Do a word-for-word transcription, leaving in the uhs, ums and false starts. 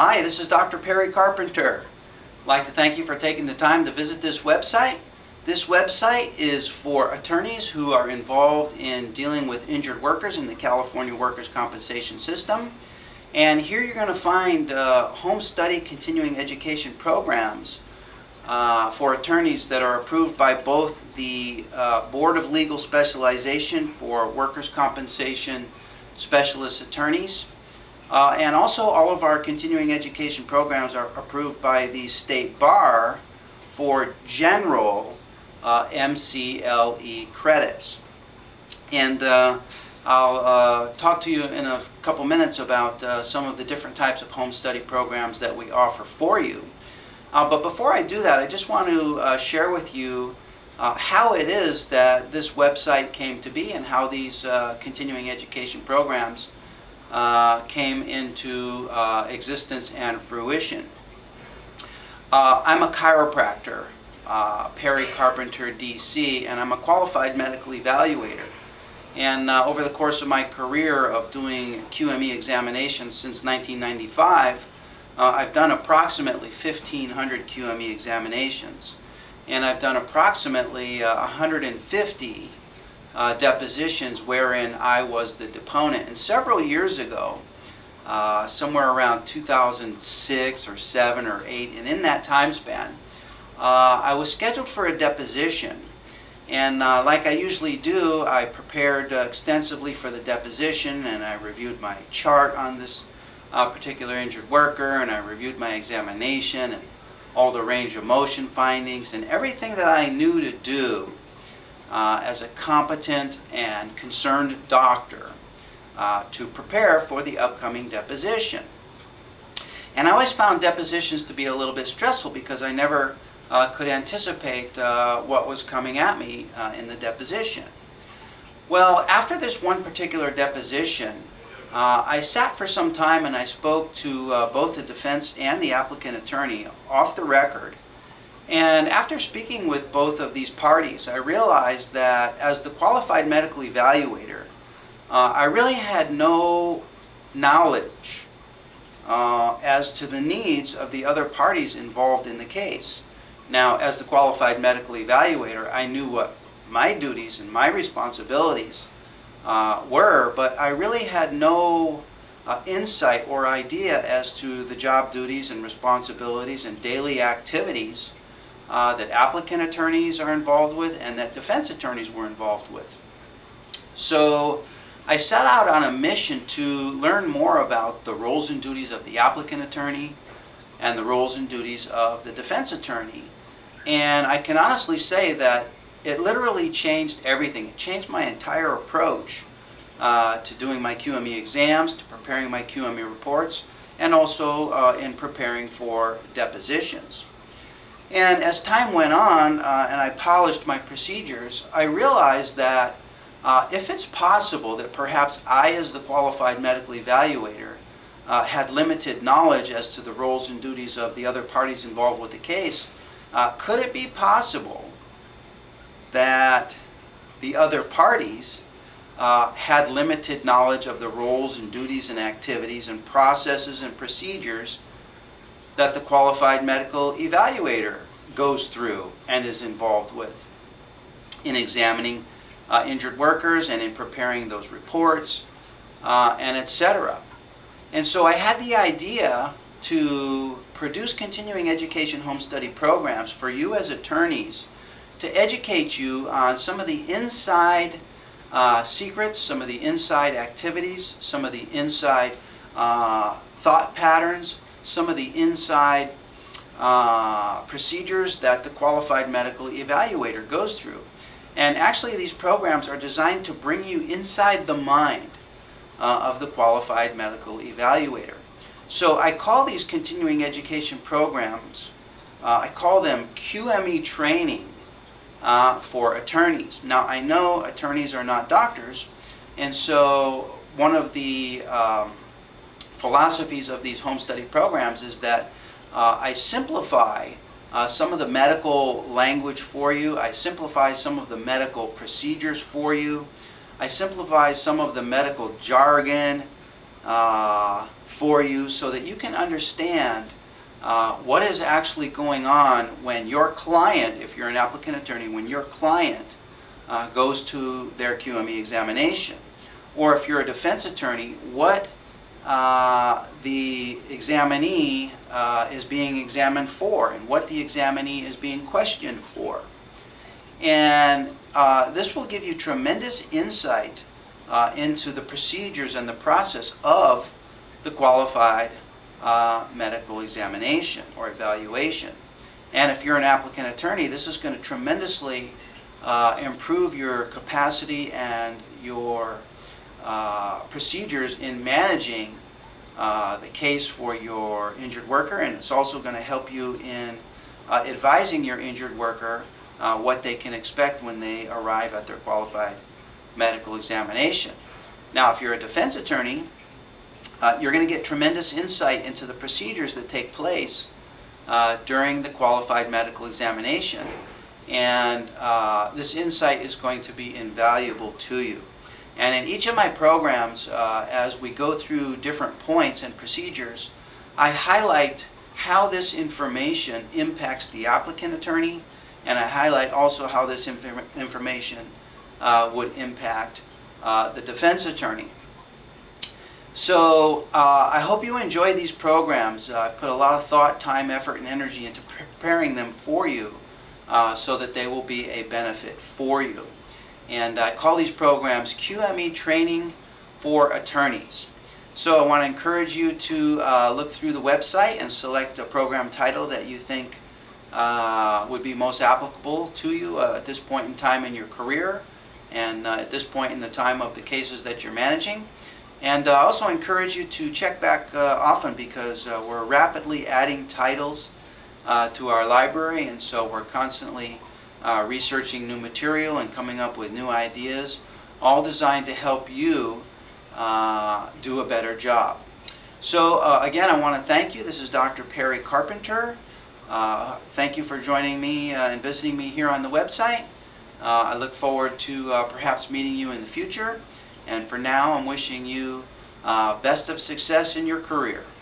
Hi, this is Doctor Perry Carpenter. I'd like to thank you for taking the time to visit this website. This website is for attorneys who are involved in dealing with injured workers in the California workers' compensation system. And here you're going to find uh, home study continuing education programs uh, for attorneys that are approved by both the uh, Board of Legal Specialization for workers' compensation specialist attorneys. Uh, and also all of our continuing education programs are approved by the State Bar for general uh, M C L E credits. And uh, I'll uh, talk to you in a couple minutes about uh, some of the different types of home study programs that we offer for you. Uh, but before I do that, I just want to uh, share with you uh, how it is that this website came to be and how these uh, continuing education programs Uh, came into uh, existence and fruition. Uh, I'm a chiropractor, uh, Perry Carpenter, D C, and I'm a qualified medical evaluator. And uh, over the course of my career of doing Q M E examinations since nineteen ninety-five, uh, I've done approximately fifteen hundred Q M E examinations. And I've done approximately uh, one hundred fifty Uh, depositions wherein I was the deponent. And several years ago, uh, somewhere around two thousand six or seven or eight, and in that time span, uh, I was scheduled for a deposition. And uh, like I usually do, I prepared uh, extensively for the deposition, and I reviewed my chart on this uh, particular injured worker, and I reviewed my examination and all the range of motion findings and everything that I knew to do Uh, as a competent and concerned doctor uh, to prepare for the upcoming deposition. And I always found depositions to be a little bit stressful because I never uh, could anticipate uh, what was coming at me uh, in the deposition. Well, after this one particular deposition, uh, I sat for some time and I spoke to uh, both the defense and the applicant attorney off the record. And after speaking with both of these parties, I realized that as the qualified medical evaluator, uh, I really had no knowledge uh, as to the needs of the other parties involved in the case. Now, as the qualified medical evaluator, I knew what my duties and my responsibilities uh, were, but I really had no uh, insight or idea as to the job duties and responsibilities and daily activities Uh, that applicant attorneys are involved with and that defense attorneys were involved with. So I set out on a mission to learn more about the roles and duties of the applicant attorney and the roles and duties of the defense attorney. And I can honestly say that it literally changed everything. It changed my entire approach uh, to doing my Q M E exams, to preparing my Q M E reports, and also uh, in preparing for depositions. And as time went on uh, and I polished my procedures, I realized that uh, if it's possible that perhaps I, as the qualified medical evaluator, uh, had limited knowledge as to the roles and duties of the other parties involved with the case, uh, could it be possible that the other parties uh, had limited knowledge of the roles and duties and activities and processes and procedures that the qualified medical evaluator goes through and is involved with in examining uh, injured workers and in preparing those reports uh, and et cetera. And so I had the idea to produce continuing education home study programs for you as attorneys to educate you on some of the inside uh, secrets, some of the inside activities, some of the inside uh, thought patterns, some of the inside uh, procedures that the qualified medical evaluator goes through. And actually these programs are designed to bring you inside the mind uh, of the qualified medical evaluator. So I call these continuing education programs, uh, I call them Q M E training uh, for attorneys. Now I know attorneys are not doctors, and so one of the um, philosophies of these home study programs is that uh, I simplify uh, some of the medical language for you, I simplify some of the medical procedures for you, I simplify some of the medical jargon, uh, uh, for you so that you can understand uh, what is actually going on when your client, if you're an applicant attorney, when your client uh, goes to their Q M E examination. Or if you're a defense attorney, what uh, the examinee uh, is being examined for and what the examinee is being questioned for. And uh, this will give you tremendous insight uh, into the procedures and the process of the qualified uh, medical examination or evaluation. And if you're an applicant attorney, this is going to tremendously uh, improve your capacity and your uh, procedures in managing uh, the case for your injured worker, and it's also going to help you in uh, advising your injured worker Uh, what they can expect when they arrive at their qualified medical examination. Now, if you're a defense attorney, uh, you're going to get tremendous insight into the procedures that take place uh, during the qualified medical examination, and uh, this insight is going to be invaluable to you. And in each of my programs, uh, as we go through different points and procedures, I highlight how this information impacts the applicant attorney, and I highlight also how this inf- information uh, would impact uh, the defense attorney. So uh, I hope you enjoy these programs. Uh, I've put a lot of thought, time, effort, and energy into preparing them for you uh, so that they will be a benefit for you. And I call these programs Q M E Training for Attorneys. So I want to encourage you to uh, look through the website and select a program title that you think Uh, would be most applicable to you uh, at this point in time in your career and uh, at this point in the time of the cases that you're managing. And I uh, also encourage you to check back uh, often, because uh, we're rapidly adding titles uh, to our library, and so we're constantly uh, researching new material and coming up with new ideas, all designed to help you uh, do a better job. So uh, again, I want to thank you. This is Doctor Perry Carpenter. Uh, thank you for joining me uh, and visiting me here on the website. Uh, I look forward to uh, perhaps meeting you in the future. And for now, I'm wishing you uh, best of success in your career.